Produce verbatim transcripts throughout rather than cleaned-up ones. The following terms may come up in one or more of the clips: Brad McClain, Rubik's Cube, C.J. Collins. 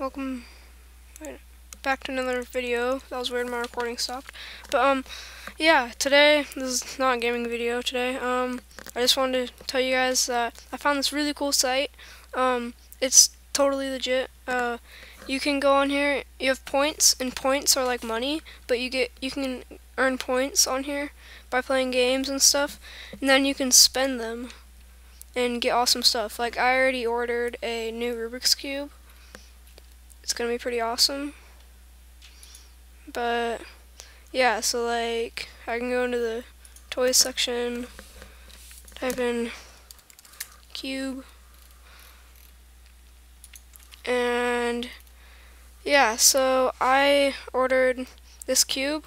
Welcome back to another video. That was weird, my recording stopped. But, um, yeah, today, this is not a gaming video today. Um, I just wanted to tell you guys that I found this really cool site. Um, it's totally legit. Uh, you can go on here, you have points, and points are like money, but you get, you can earn points on here by playing games and stuff, and then you can spend them and get awesome stuff. Like, I already ordered a new Rubik's Cube. It's gonna be pretty awesome, but yeah, so like I can go into the toys section, type in cube, and yeah, so I ordered this cube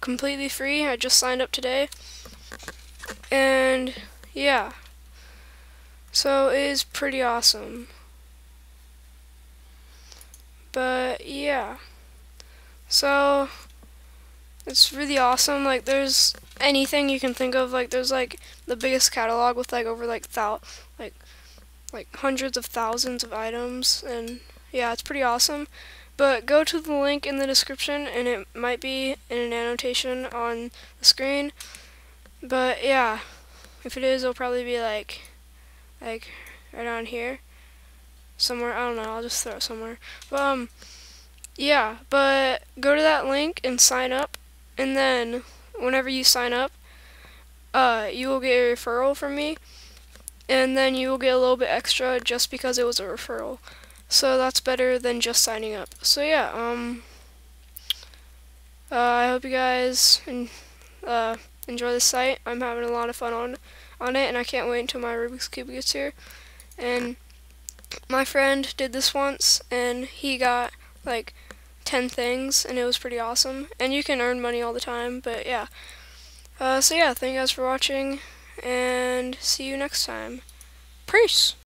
completely free. I just signed up today, and yeah, so it is pretty awesome. But yeah, so it's really awesome. Like, there's anything you can think of. Like, there's like the biggest catalog with like over like thou like like hundreds of thousands of items, and yeah, it's pretty awesome. But go to the link in the description, and it might be in an annotation on the screen. But yeah, if it is, it'll probably be like like right on here. Somewhere, I don't know, I'll just throw it somewhere. But, um, yeah, but go to that link and sign up, and then whenever you sign up, uh, you will get a referral from me, and then you will get a little bit extra just because it was a referral. So that's better than just signing up. So yeah, um, uh, I hope you guys en uh, enjoy the site. I'm having a lot of fun on, on it, and I can't wait until my Rubik's Cube gets here. And my friend did this once, and he got like ten things, and it was pretty awesome. And you can earn money all the time, but yeah. Uh, so yeah, thank you guys for watching, and see you next time. Peace!